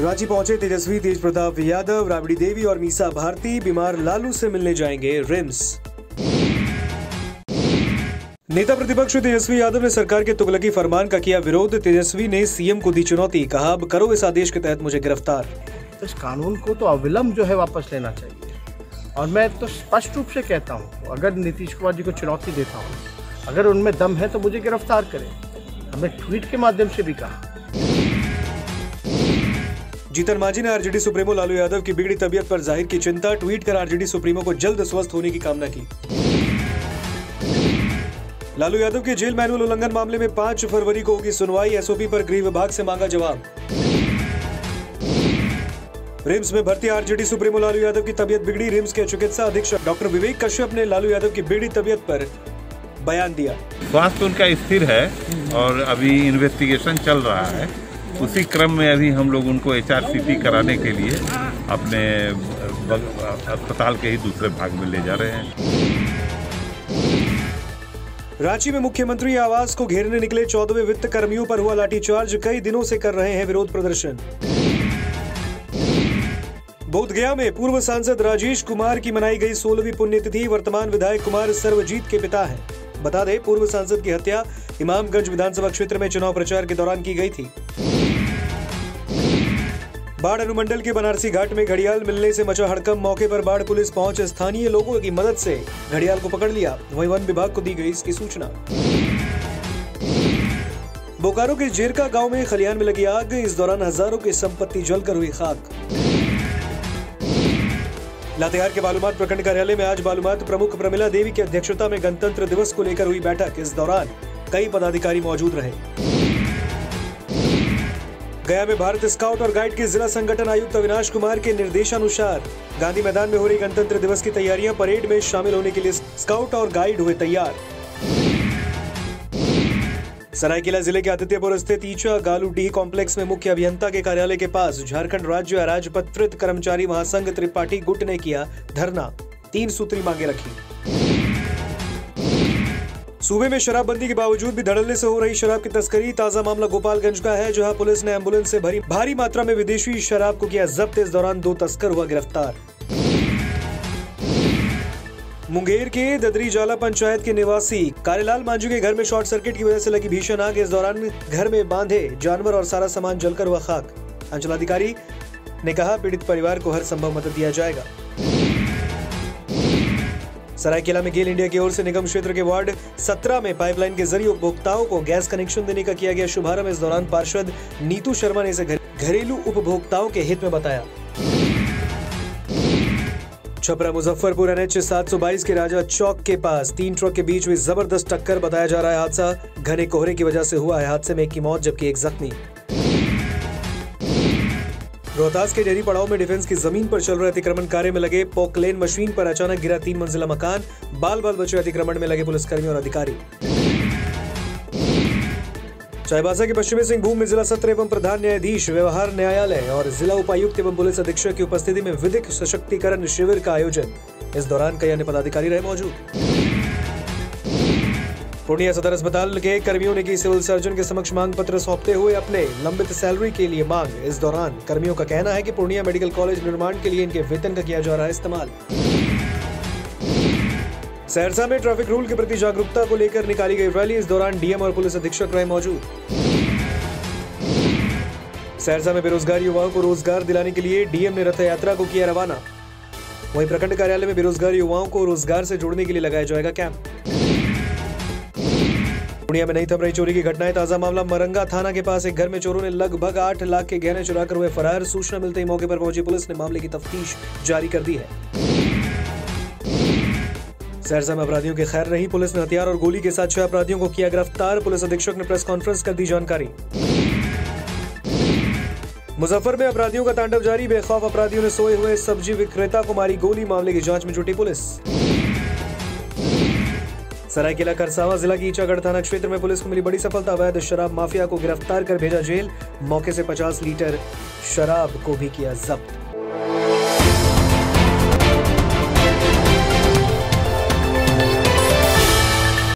रांची पहुंचे तेजस्वी, तेज प्रताप यादव, राबड़ी देवी और मीसा भारती। बीमार लालू से मिलने जाएंगे रिम्स। नेता प्रतिपक्ष तेजस्वी यादव ने सरकार के तुगलकी फरमान का किया विरोध। तेजस्वी ने सीएम को दी चुनौती, कहा अब करो इस आदेश के तहत मुझे गिरफ्तार। इस कानून को तो अविलंब जो है वापस लेना चाहिए। और मैं तो स्पष्ट रूप से कहता हूँ, अगर नीतीश कुमार जी को चुनौती देता हूँ, अगर उनमें दम है तो मुझे गिरफ्तार करें। हमने ट्वीट के माध्यम से भी कहा। जीतन माझी ने आरजेडी सुप्रीमो लालू यादव की बिगड़ी तबीयत पर जाहिर की चिंता, ट्वीट कर आरजेडी सुप्रीमो को जल्द स्वस्थ होने की कामना की। लालू यादव के जेल मैनुअल उल्लंघन मामले में 5 फरवरी को होगी सुनवाई, एसओपी पर गृह विभाग से मांगा जवाब। रिम्स में भर्ती आरजेडी सुप्रीमो लालू यादव की तबीयत बिगड़ी, रिम्स के चिकित्सा अधीक्षक डॉक्टर विवेक कश्यप ने लालू यादव की बिगड़ी तबीयत पर बयान दिया। स्वास्थ्य उनका स्थिर है और अभी इन्वेस्टिगेशन चल रहा है, उसी क्रम में अभी हम लोग उनको एचआरसीटी कराने के लिए अपने अस्पताल के ही दूसरे भाग में ले जा रहे हैं। रांची में मुख्यमंत्री आवास को घेरने निकले 14वें वित्त कर्मियों पर हुआ लाठीचार्ज, कई दिनों से कर रहे हैं विरोध प्रदर्शन। बोधगया में पूर्व सांसद राजेश कुमार की मनाई गई 16वीं पुण्यतिथि, वर्तमान विधायक कुमार सर्वजीत के पिता है। बता दें, पूर्व सांसद की हत्या इमामगंज विधानसभा क्षेत्र में चुनाव प्रचार के दौरान की गई थी। बाढ़ अनुमंडल के बनारसी घाट में घड़ियाल मिलने से मचा हड़कंप, मौके पर बाढ़ पुलिस पहुंच स्थानीय लोगों की मदद से घड़ियाल को पकड़ लिया। वहीं वन विभाग को दी गई इसकी सूचना। बोकारो के जेरका गांव में खलिहान में लगी आग, इस दौरान हजारों की संपत्ति जलकर हुई खाक। लातेहार के बालूमाथ प्रखंड कार्यालय में आज बालूमाथ प्रमुख प्रमिला देवी की अध्यक्षता में गणतंत्र दिवस को लेकर हुई बैठक, इस दौरान कई पदाधिकारी मौजूद रहे। गया में भारत स्काउट और गाइड के जिला संगठन आयुक्त अविनाश कुमार के निर्देशानुसार गांधी मैदान में हो रही गणतंत्र दिवस की तैयारियां, परेड में शामिल होने के लिए स्काउट और गाइड हुए तैयार। सरायकेला जिले के आदित्यपुर स्थित ईचा गालूडीह कॉम्प्लेक्स में मुख्य अभियंता के कार्यालय के पास झारखंड राज्य अराजपत्रित कर्मचारी महासंघ त्रिपाठी गुट ने किया धरना, 3 सूत्री मांगे रखी। सूबे में शराबबंदी के बावजूद भी धड़ल्ले से हो रही शराब की तस्करी, ताजा मामला गोपालगंज का है, जहां पुलिस ने एम्बुलेंस से भरी भारी मात्रा में विदेशी शराब को किया जब्त, इस दौरान 2 तस्कर हुआ गिरफ्तार। मुंगेर के ददरी जाला पंचायत के निवासी कारेलाल मांझी के घर में शॉर्ट सर्किट की वजह से लगी भीषण आग, इस दौरान घर में बांधे जानवर और सारा सामान जलकर हुआ खाक। अंचलाधिकारी ने कहा पीड़ित परिवार को हर संभव मदद दिया जाएगा। सरायकेला में गेल इंडिया की ओर से निगम क्षेत्र के वार्ड 17 में पाइपलाइन के जरिए उपभोक्ताओं को गैस कनेक्शन देने का किया गया शुभारंभ, इस दौरान पार्षद नीतू शर्मा ने इसे घरेलू उपभोक्ताओं के हित में बताया। छपरा मुजफ्फरपुर NH 722 के राजा चौक के पास 3 ट्रक के बीच हुई जबरदस्त टक्कर, बताया जा रहा है हादसा घने कोहरे की वजह से हुआ है। हादसे में 1 की मौत जबकि 1 जख्मी। रोहतास के डेरी पड़ाव में डिफेंस की जमीन पर चल रहे अतिक्रमण कार्य में लगे पोकलेन मशीन पर अचानक गिरा 3 मंजिला मकान, बाल बाल बचे अतिक्रमण में लगे पुलिसकर्मी और अधिकारी। चाईबासा के पश्चिमी सिंहभूम में जिला सत्र एवं प्रधान न्यायाधीश व्यवहार न्यायालय और जिला उपायुक्त एवं पुलिस अधीक्षक की उपस्थिति में विधिक सशक्तिकरण शिविर का आयोजन, इस दौरान कई अन्य पदाधिकारी रहे मौजूद। पूर्णिया सदर अस्पताल के कर्मियों ने की सिविल सर्जन के समक्ष मांग पत्र सौंपते हुए अपने लंबित सैलरी के लिए मांग, इस दौरान कर्मियों का कहना है कि पूर्णिया मेडिकल कॉलेज निर्माण के लिए इनके वेतन का किया जा रहा है इस्तेमाल। सहरसा में ट्रैफिक रूल के प्रति जागरूकता को लेकर निकाली गई रैली, इस दौरान डीएम और पुलिस अधीक्षक रहे मौजूद। सहरसा में बेरोजगार युवाओं को रोजगार दिलाने के लिए डीएम ने रथ यात्रा को किया रवाना। वहीं प्रखंड कार्यालय में बेरोजगार युवाओं को रोजगार से जोड़ने के लिए लगाया जाएगा कैंप। पूर्णिया में नहीं थम रही चोरी की घटनाएं, ताजा मामला मरंगा थाना के पास एक घर में चोरों ने लगभग 8 लाख के गहने चुराकर हुए फरार, सूचना मिलते ही मौके पर पहुंची पुलिस ने मामले की तफ्तीश जारी कर दी है। सहरसा में अपराधियों के खैर नहीं, पुलिस ने हथियार और गोली के साथ 6 अपराधियों को किया गिरफ्तार, पुलिस अधीक्षक ने प्रेस कॉन्फ्रेंस कर दी जानकारी। मुजफ्फर में अपराधियों का तांडव जारी, बेखौफ अपराधियों ने सोए हुए सब्जी विक्रेता को मारी गोली, मामले की जाँच में जुटी पुलिस। सरायकेला खरसावां जिला की ईचागढ़ थाना क्षेत्र में पुलिस को मिली बड़ी सफलता, अवैध शराब माफिया को गिरफ्तार कर भेजा जेल, मौके से 50 लीटर शराब को भी किया जब्त।